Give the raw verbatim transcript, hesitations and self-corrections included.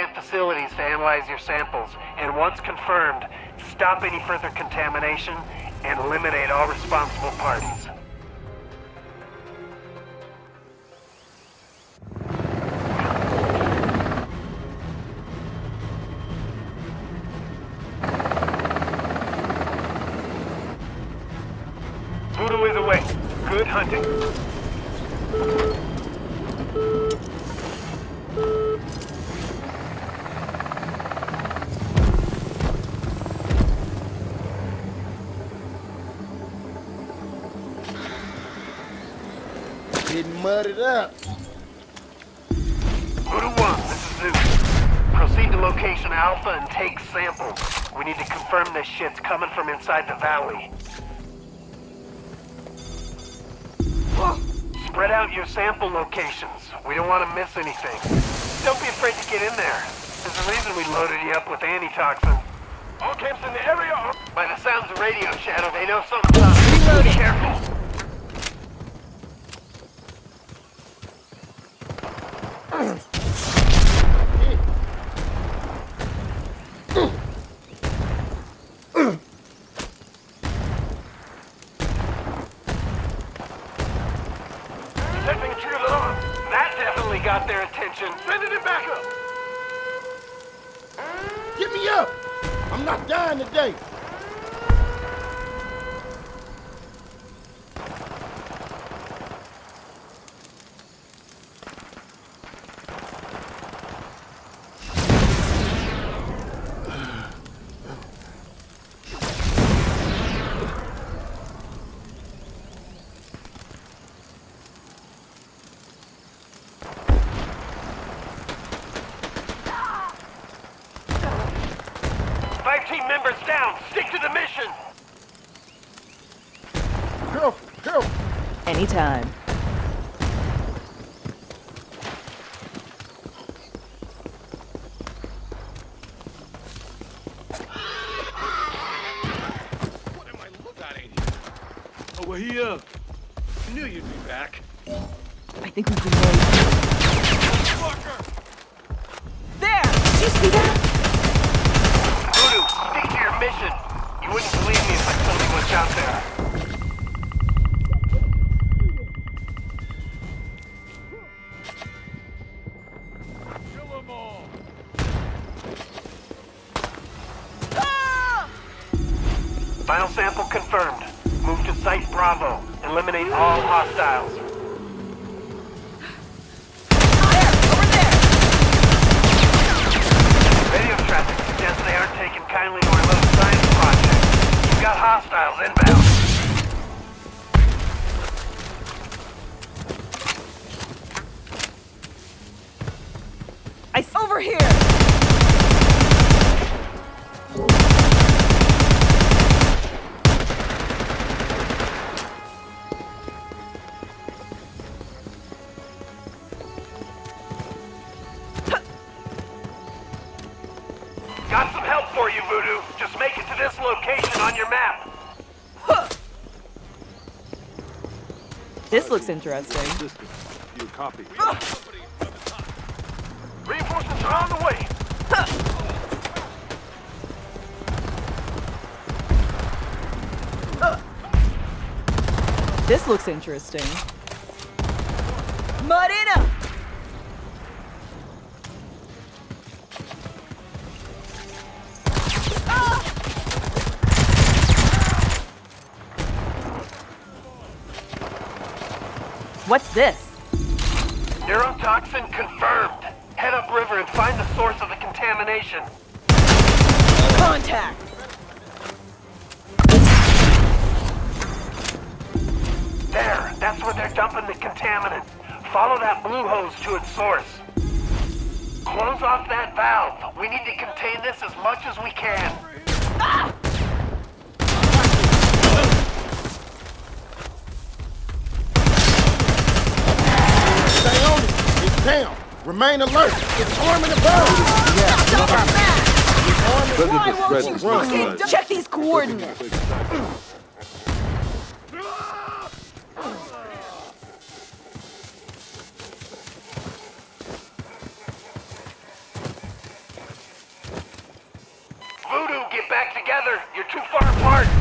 have facilities to analyze your samples, and once confirmed, stop any further contamination and eliminate all responsible parties. Voodoo is away. Good hunting. Getting muddied up. Voodoo one, this is Zeus. Proceed to location Alpha and take samples. We need to confirm this shit's coming from inside the valley. Spread out your sample locations. We don't want to miss anything. Don't be afraid to get in there. There's a reason we loaded you up with antitoxin. All camps in the area are... By the sounds of radio, Shadow, they know something's up. Be careful. That definitely got their attention. Sending it back up. Get me up. I'm not dying today. Team members down. Stick to the mission. Help! Help! Anytime. What am I looking at in here? Over here. I knew you'd be back. I think we can go. There. Did you see that? Mission. You wouldn't believe me if I told you what's out there. Kill them all. Ah! Final sample confirmed. Move to Site Bravo. Eliminate all hostiles. There! Over there! Radio traffic suggests they aren't taking kindly or low. We've got hostiles inbound. I s- over here. Got some help for you, Voodoo. Just make it to this location on your map. Huh. This looks interesting. You copy. Uh. Reinforcements are on the way. Huh. Uh. This looks interesting. Marina! What's this? Neurotoxin confirmed. Head upriver and find the source of the contamination. Contact! There, that's where they're dumping the contaminant. Follow that blue hose to its source. Close off that valve. We need to contain this as much as we can. Ah! Down. Remain alert. It's arming above. Yeah. Stop our back. Why won't you fucking die? Check these coordinates. back together. You're too far apart.